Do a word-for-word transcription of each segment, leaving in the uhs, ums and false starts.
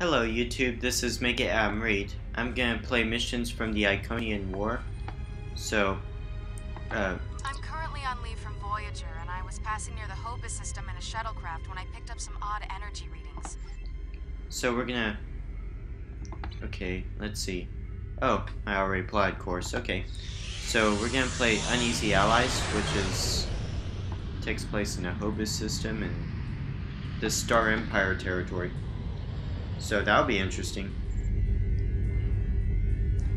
Hello YouTube, this is MegaAdamReed. I'm gonna play missions from the Iconian War. So, uh... I'm currently on leave from Voyager, and I was passing near the Hobus system in a shuttlecraft when I picked up some odd energy readings. So we're gonna... Okay, let's see. Oh, I already applied course, okay. So we're gonna play Uneasy Allies, which is... takes place in a Hobus system in the Star Empire territory. So that'll be interesting.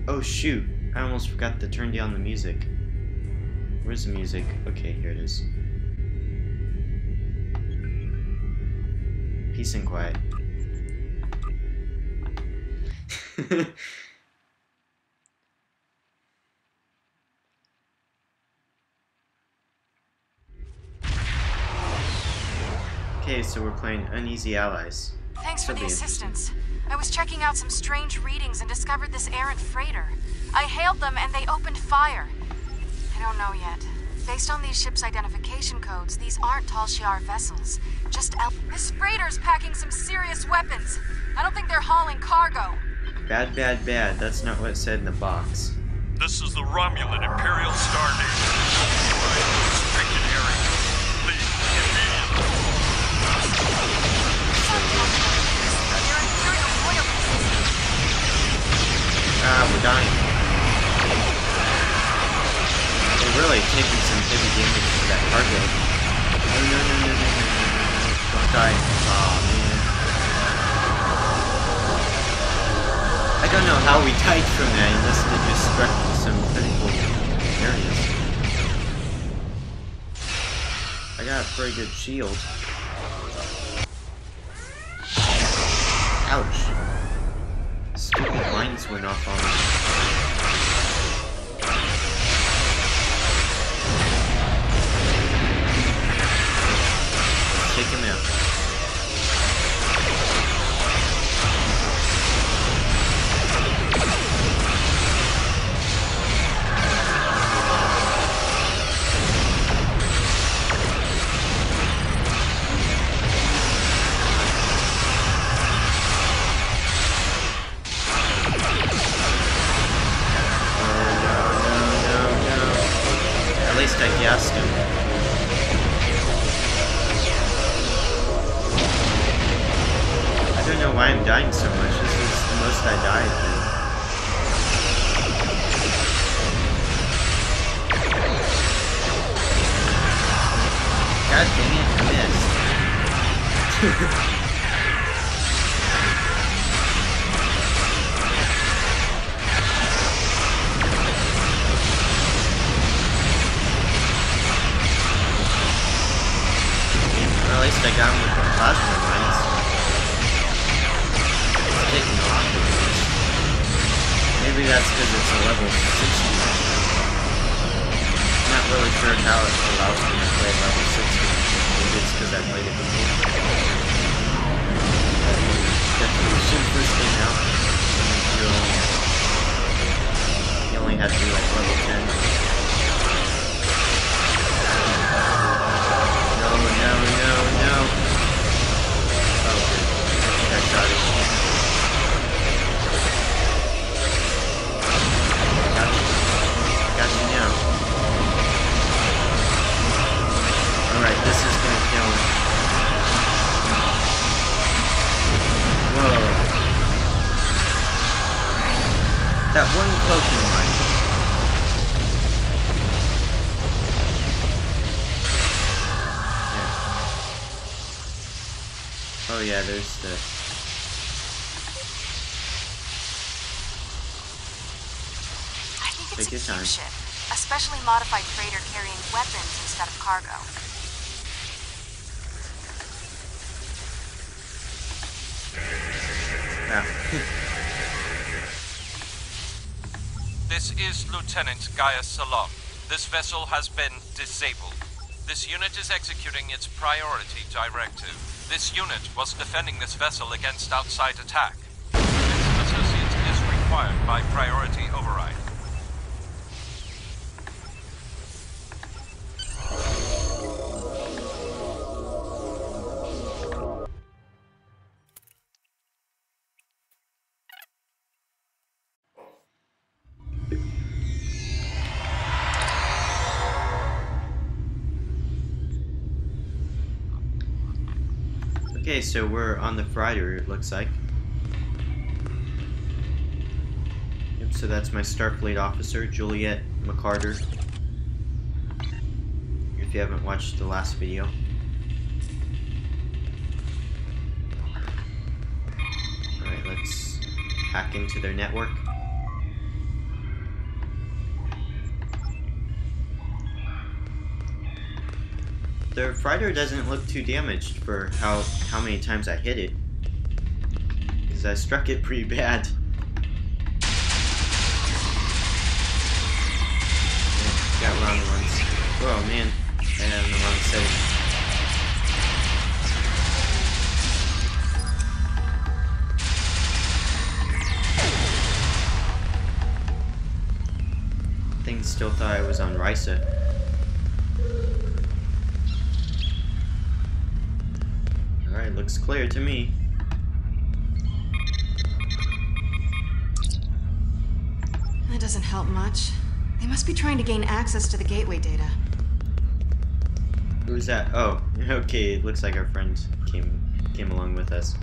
Oh shoot, I almost forgot to turn down the music. Where's the music? Okay, here it is. Peace and quiet. Okay, so we're playing Uneasy Allies. Thanks for the assistance. I was checking out some strange readings and discovered this errant freighter. I hailed them and they opened fire. I don't know yet. Based on these ships' identification codes, these aren't Tal Shiar vessels. Just el- This freighter's packing some serious weapons. I don't think they're hauling cargo. Bad, bad, bad. That's not what it said in the box. This is the Romulan Imperial Star Nation. Destroy those freaking areas. Leave immediately. Ah, we're dying. They're really taking some heavy damage to that cargo. No, no, no, no, no, no, no, no. Don't die. Aw, man. I don't know how we died from that unless they just struck some critical areas. I got a pretty good shield. Ouch. Stupid lines went off on me. Take him out. Oh yeah, there's the... I think it's a cube ship, a specially modified freighter carrying weapons instead of cargo. Wow. This is Lieutenant Gaius Selon. This vessel has been disabled. This unit is executing its priority directive. This unit was defending this vessel against outside attack. Its associate is required by priority override. Okay, so we're on the freighter, it looks like. Yep, so that's my Starfleet officer, Juliet McCarter. If you haven't watched the last video. Alright, let's hack into their network. The freighter doesn't look too damaged for how how many times I hit it, because I struck it pretty bad. Yeah, got wrong ones. Whoa, man, I had the wrong setting. Things still thought I was on Risa. Looks clear to me. That doesn't help much. They must be trying to gain access to the gateway data. Who's that? Oh, okay. It looks like our friend came came along with us.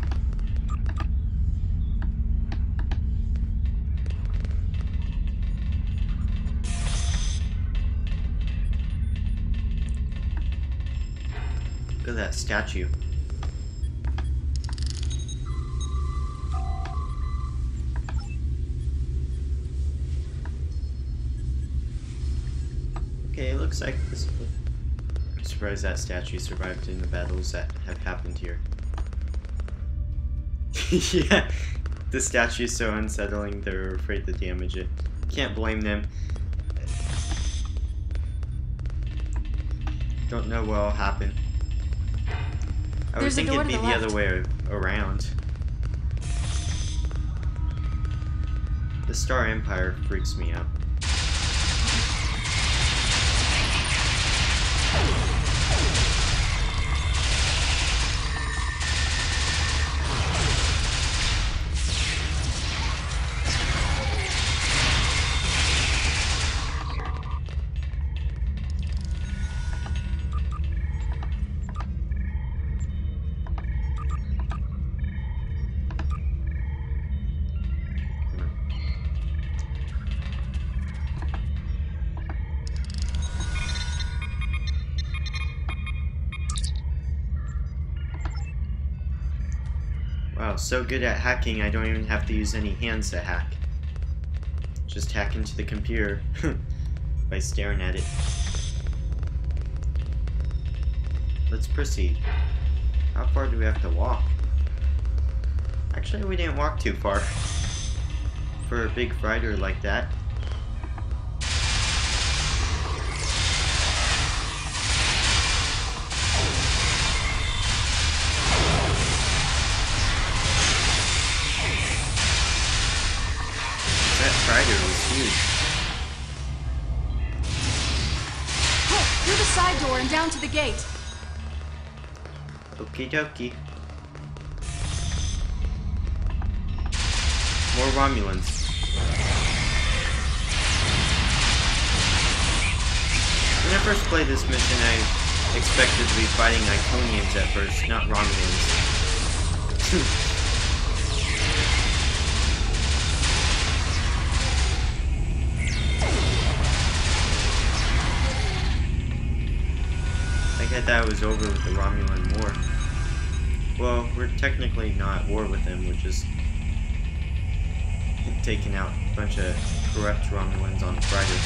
Look at that statue. Okay, it looks like this. I'm surprised that statue survived in the battles that have happened here. Yeah, the statue is so unsettling they're afraid to damage it. Can't blame them. Don't know what'll happen. I would think it'd be the other way around. The Star Empire freaks me out. So good at hacking, I don't even have to use any hands to hack. Just hack into the computer by staring at it. Let's proceed. How far do we have to walk? Actually, we didn't walk too far for a big freighter like that. Down to the gate. Okie dokie. More Romulans. When I first played this mission, I expected to be fighting Iconians at first, not Romulans. I thought it was over with the Romulan War. Well, we're technically not at war with them, we're just taking out a bunch of corrupt Romulans on Friday.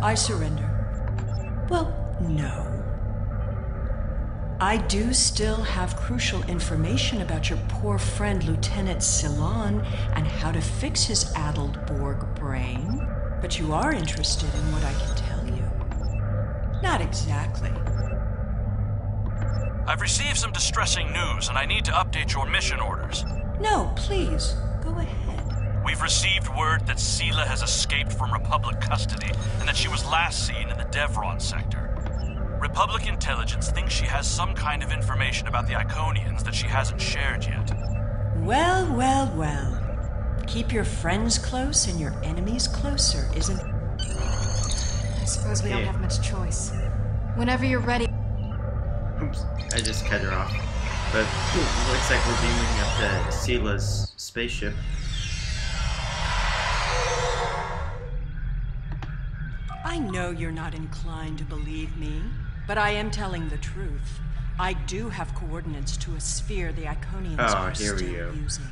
I surrender. Well, no. I do still have crucial information about your poor friend Lieutenant Selon and how to fix his addled Borg brain, but you are interested in what I can tell you. Not exactly. I've received some distressing news, and I need to update your mission orders. No, please. Go ahead. We've received word that Scylla has escaped from Republic custody, and that she was last seen in the Devron sector. Republic intelligence thinks she has some kind of information about the Iconians that she hasn't shared yet. Well, well, well. Keep your friends close and your enemies closer, isn't it? I suppose we yeah. don't have much choice. Whenever you're ready... Oops, I just cut her off. But it looks like we're beaming up to Scylla's spaceship. I know you're not inclined to believe me, but I am telling the truth. I do have coordinates to a sphere the Iconians oh, are still using.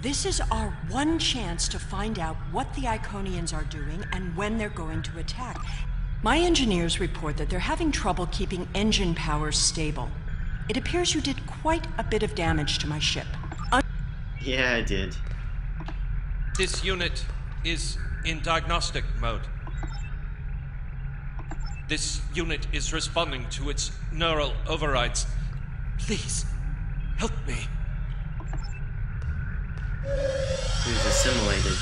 This is our one chance to find out what the Iconians are doing and when they're going to attack. My engineers report that they're having trouble keeping engine power stable. It appears you did quite a bit of damage to my ship. Un yeah, I did. This unit is in diagnostic mode. This unit is responding to its neural overrides. Please, help me. He's assimilated.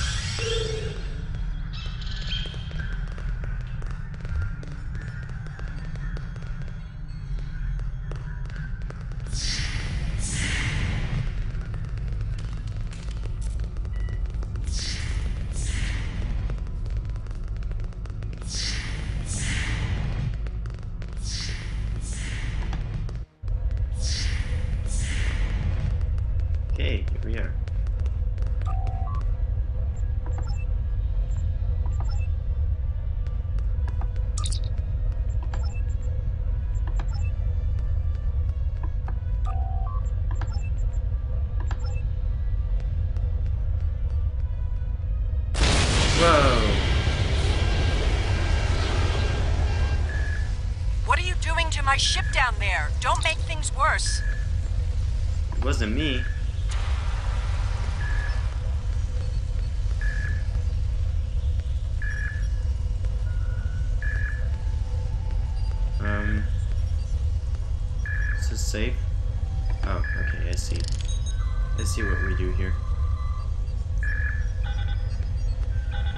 Okay, here we are. It wasn't me. Um, is this safe? Oh, okay, I see. Let's see what we do here.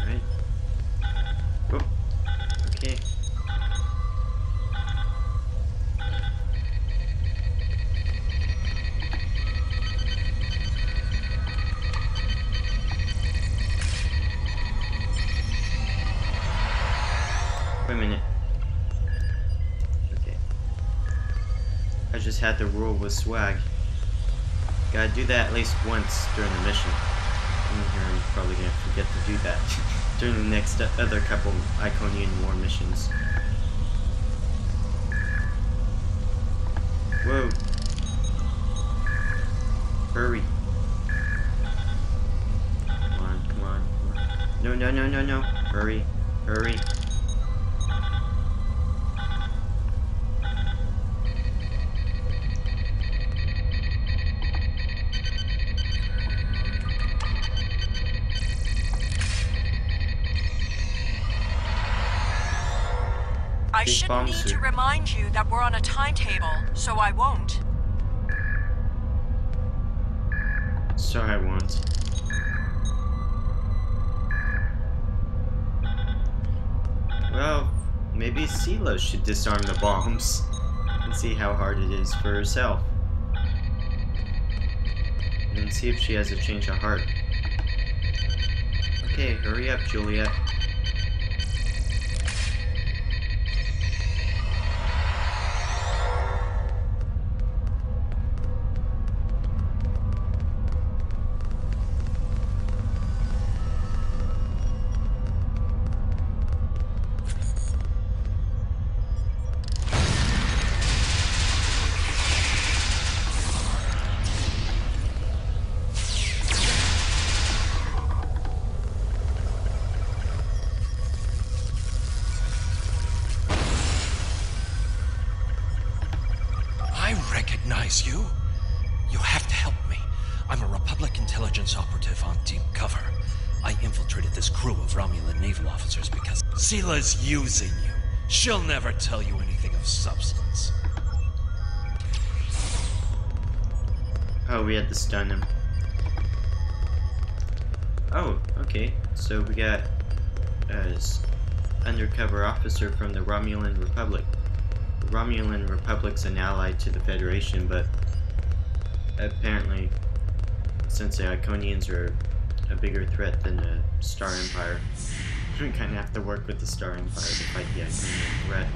Alright. Oh, okay. Just had to rule with swag. Gotta do that at least once during the mission. I'm here, I'm probably gonna forget to do that during the next other couple Iconian War missions. Whoa. Hurry. Come on, come on, come on. No, no, no, no, no. Hurry, hurry. I shouldn't need to remind you that we're on a timetable, so I won't. So I won't. Well, maybe Scylla should disarm the bombs and see how hard it is for herself. And see if she has a change of heart. Okay, hurry up, Juliet. You? You have to help me. I'm a Republic intelligence operative on deep cover. I infiltrated this crew of Romulan naval officers because Scylla's using you. She'll never tell you anything of substance. Oh, we had to stun him. Oh, okay. So we got an uh, undercover officer from the Romulan Republic. The Romulan Republic's an ally to the Federation, but apparently, since the Iconians are a bigger threat than the Star Empire, we kind of have to work with the Star Empire to fight the Iconian threat,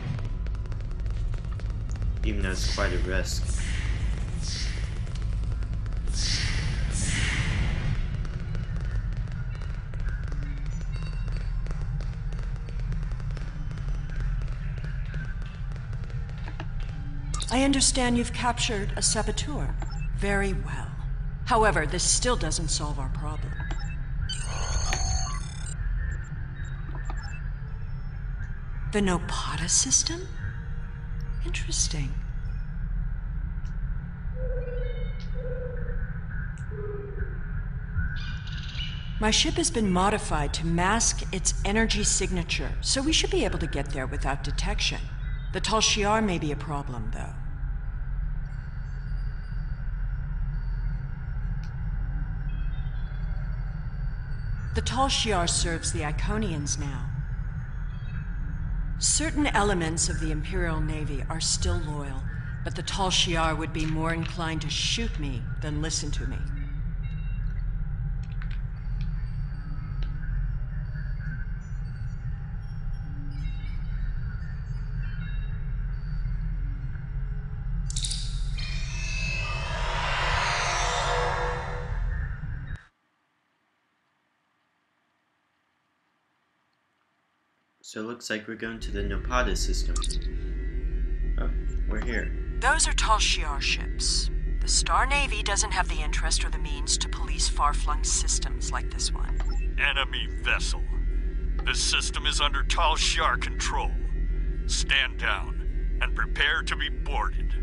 even though it's quite a risk. I understand you've captured a saboteur. Very well. However, this still doesn't solve our problem. The Nopada system? Interesting. My ship has been modified to mask its energy signature, so we should be able to get there without detection. The Tal Shiar may be a problem, though. The Tal Shiar serves the Iconians now. Certain elements of the Imperial Navy are still loyal, but the Tal Shiar would be more inclined to shoot me than listen to me. So it looks like we're going to the Nopada system. Oh, we're here. Those are Tal Shiar ships. The Star Navy doesn't have the interest or the means to police far-flung systems like this one. Enemy vessel. This system is under Tal Shiar control. Stand down and prepare to be boarded.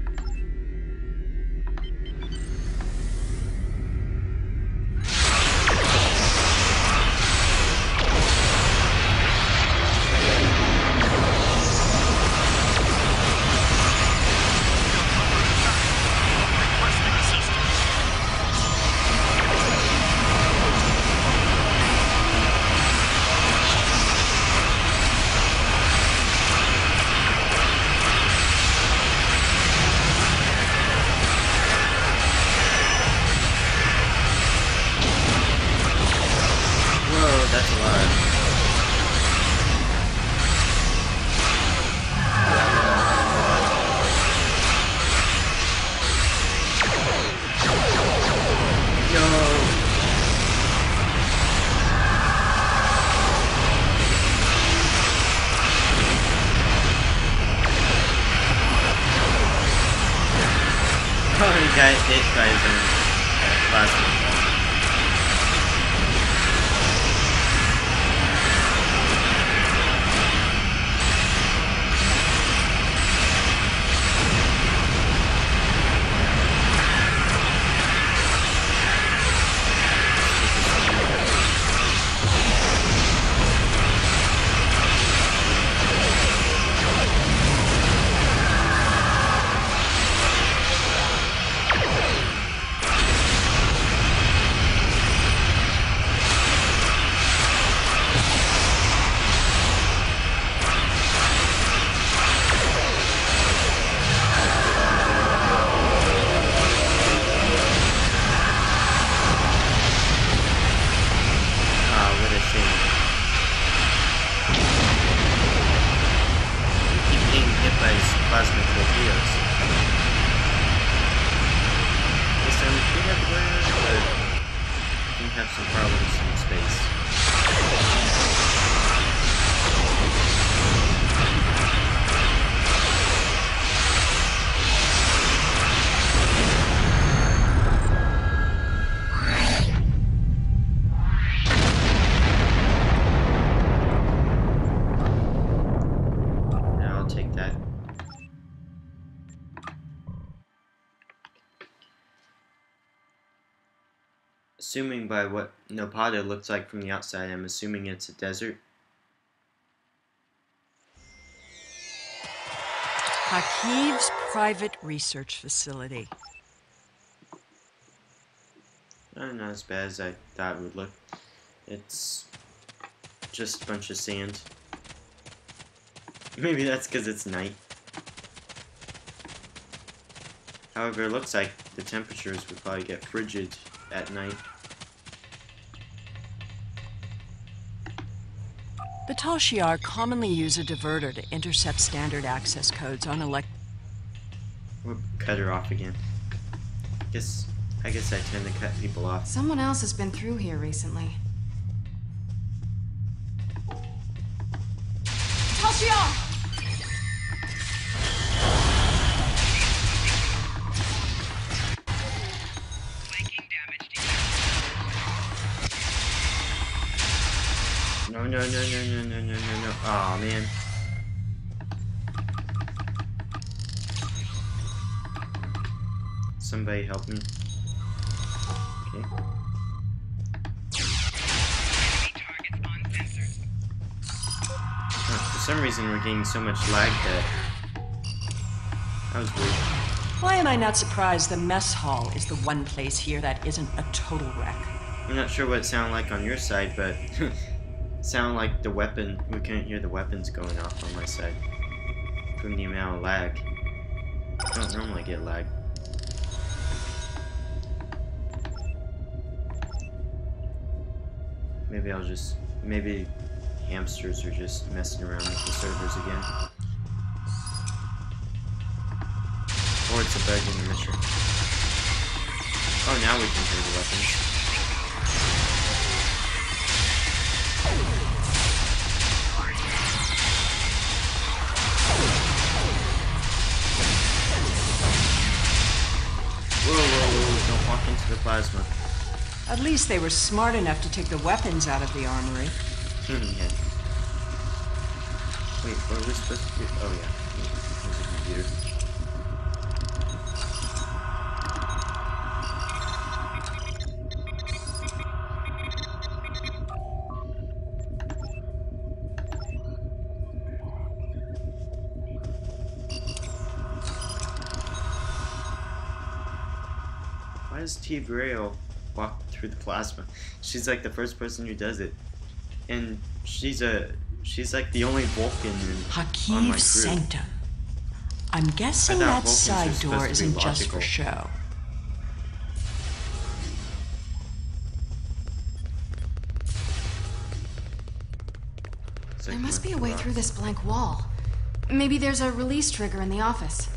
Assuming by what Nopada looks like from the outside, I'm assuming it's a desert. Hakeem's private research facility. Uh, not as bad as I thought it would look. It's just a bunch of sand. Maybe that's because it's night. However, it looks like the temperatures would probably get frigid at night. The Tal Shiar commonly use a diverter to intercept standard access codes on elect... We'll cut her off again. Guess, I guess I tend to cut people off. Someone else has been through here recently. Tal Shiar! No, no, no, no, no, no, no, no. Aw, man. Somebody help me. Okay. Oh, for some reason, we're getting so much lag that... That was weird. Why am I not surprised the mess hall is the one place here that isn't a total wreck? I'm not sure what it sounded like on your side, but... Sound like the weapon, we couldn't hear the weapons going off on my side from the amount of lag. I don't normally get lag. Maybe I'll just, maybe hamsters are just messing around with the servers again. Or it's a bug in the mission. Oh, now we can hear the weapons. The plasma. At least they were smart enough to take the weapons out of the armory. Hmm, yeah. Wait, what are we supposed to do? Oh, yeah. There's a computer. T. Braille walked through the plasma. She's like the first person who does it, and she's a she's like the only Vulcan in, on my crew. Sanctum. I'm guessing that Vulcans side door isn't just for show. There must be a way through this blank wall. Maybe there's a release trigger in the office.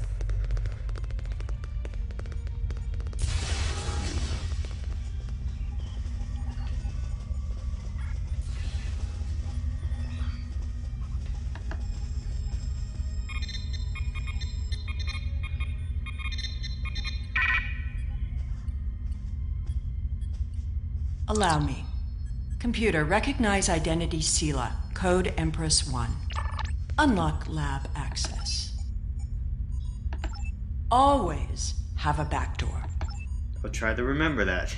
Allow me. Computer, recognize identity Scylla, code Empress one. Unlock lab access. Always have a backdoor. I'll try to remember that.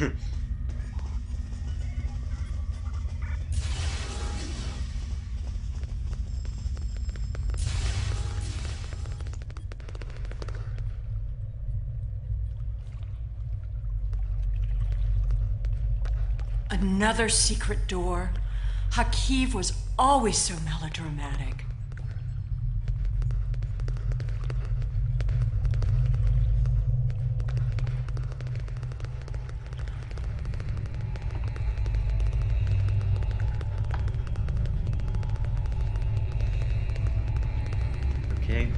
Another secret door. Hakeem was always so melodramatic. Okay.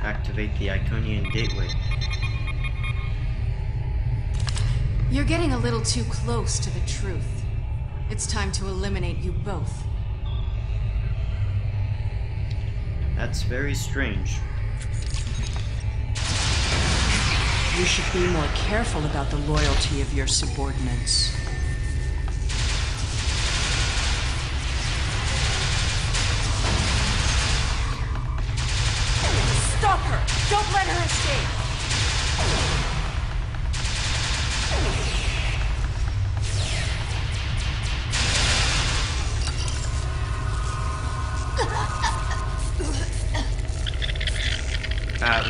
Activate the Iconian Gateway. You're getting a little too close to the truth. It's time to eliminate you both. That's very strange. You should be more careful about the loyalty of your subordinates. Don't let her escape!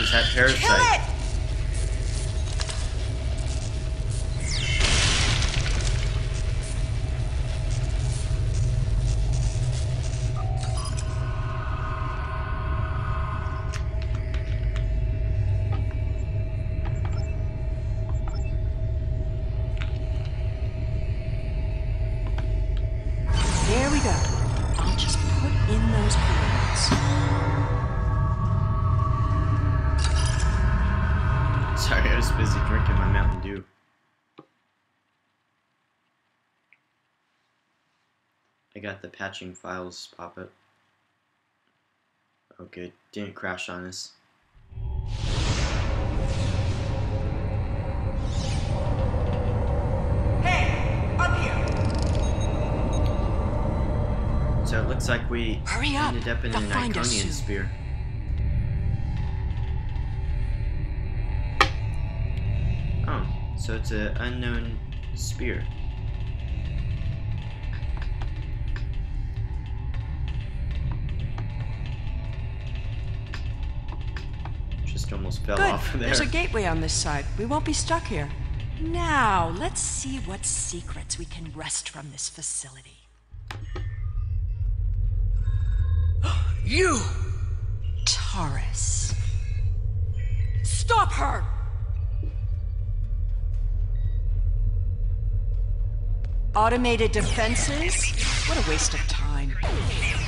is that parasite? Kill it! The patching files pop up. Oh good, didn't crash on us. Hey, up here. So it looks like we Hurry up. ended up in They'll an Iconian sphere. Oh, so it's an unknown sphere. Almost fell Good. off there. There's a gateway on this side. We won't be stuck here. Now, let's see what secrets we can wrest from this facility. You! Taurus. Stop her! Automated defenses? What a waste of time. Automated defenses.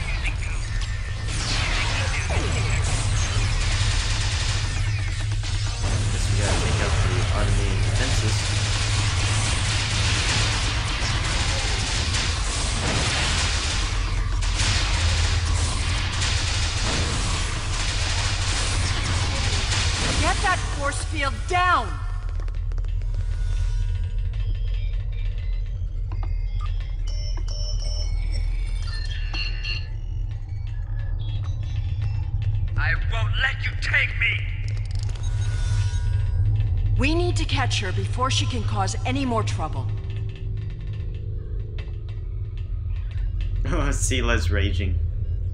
Get that force field down. I won't let you take me. We need to catch her before she can cause any more trouble. Oh, Sela's raging.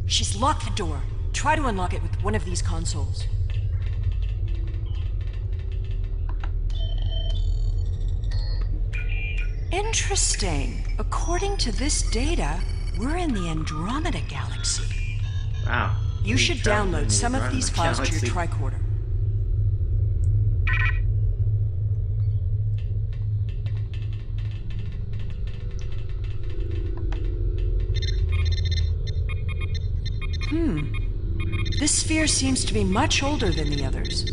She's locked the door. Try to unlock it with one of these consoles. Interesting. According to this data, we're in the Andromeda Galaxy. Wow. You should download some of these files to your tricorder. Hmm. This sphere seems to be much older than the others.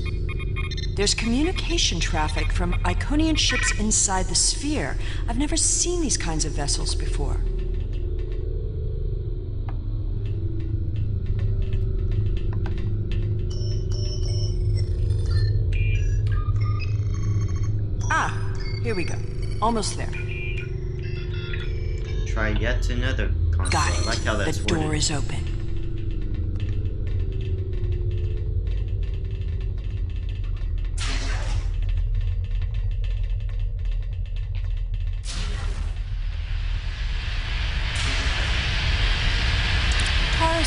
There's communication traffic from Iconian ships inside the sphere. I've never seen these kinds of vessels before. Ah, here we go. Almost there. Try yet another console. Got it. I like how that's worded. The door is open.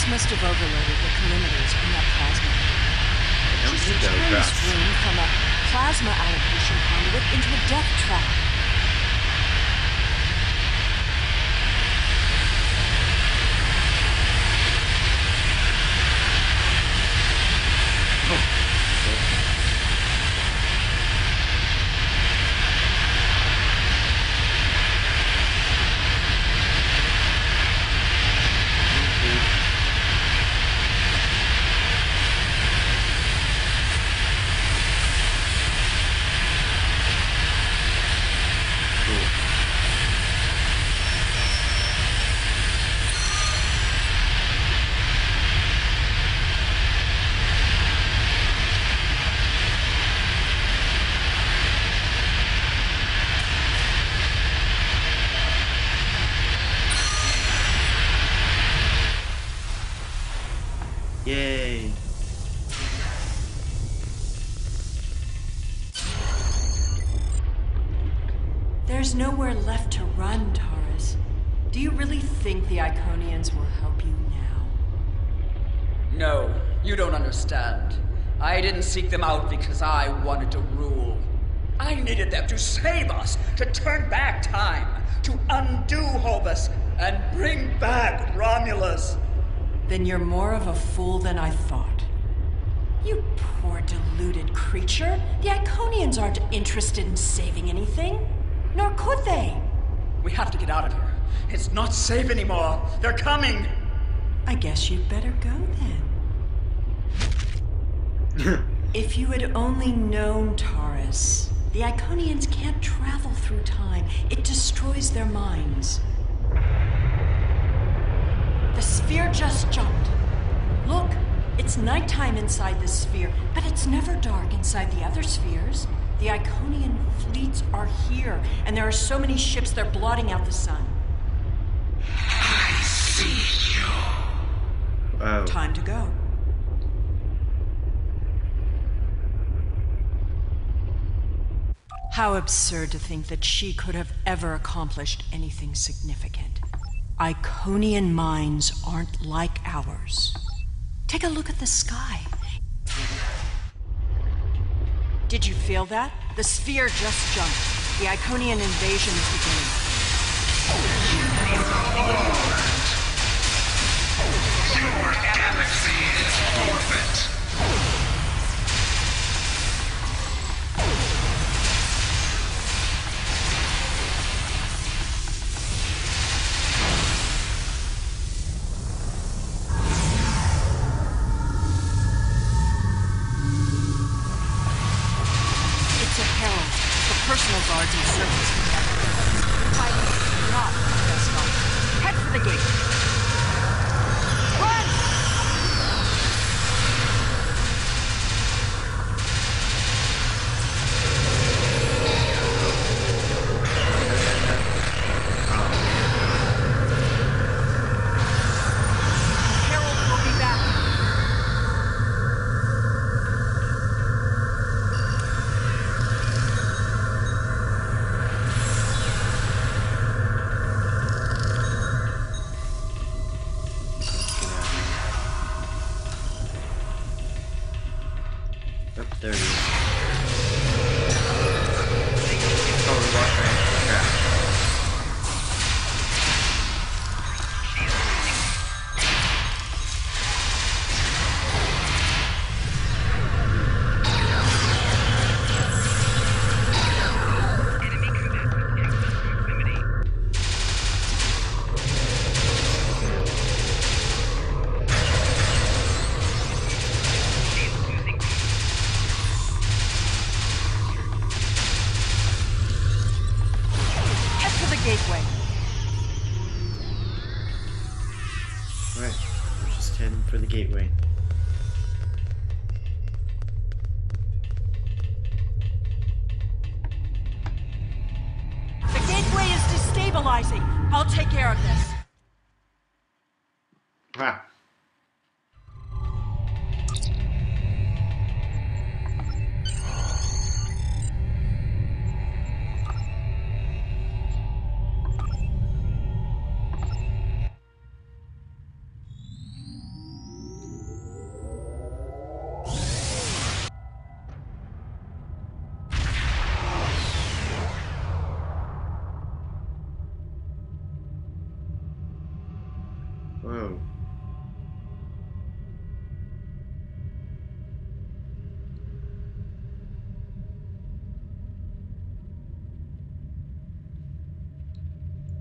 Must have overloaded the collimators in that plasma. She's returning this room from a plasma allocation conduit into a death trap. Will help you now. No, you don't understand. I didn't seek them out because I wanted to rule. I needed them to save us, to turn back time, to undo Hobus, and bring back Romulus. Then you're more of a fool than I thought. You poor deluded creature. The Iconians aren't interested in saving anything. Nor could they. We have to get out of here. It's not safe anymore. They're coming. I guess you'd better go then. If you had only known, Taurus, the Iconians can't travel through time. It destroys their minds. The sphere just jumped. Look, it's nighttime inside this sphere, but it's never dark inside the other spheres. The Iconian fleets are here, and there are so many ships they're blotting out the sun. I see you. Wow. Time to go. How absurd to think that she could have ever accomplished anything significant. Iconian minds aren't like ours. Take a look at the sky. Did you feel that? The sphere just jumped. The Iconian invasion is beginning. Your galaxy is forfeit.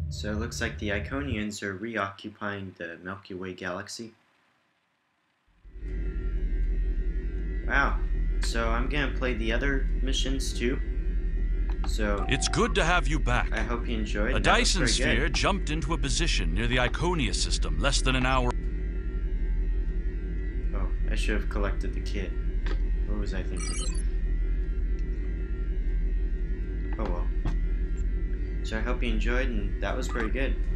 So it looks like the Iconians are reoccupying the Milky Way galaxy. Wow. So I'm gonna play the other missions too. So it's good to have you back. I hope you enjoyed. A Dyson sphere jumped into a position near the Iconia system less than an hour. Oh, I should have collected the kit. What was I thinking? Oh well. So I hope you enjoyed, and that was pretty good.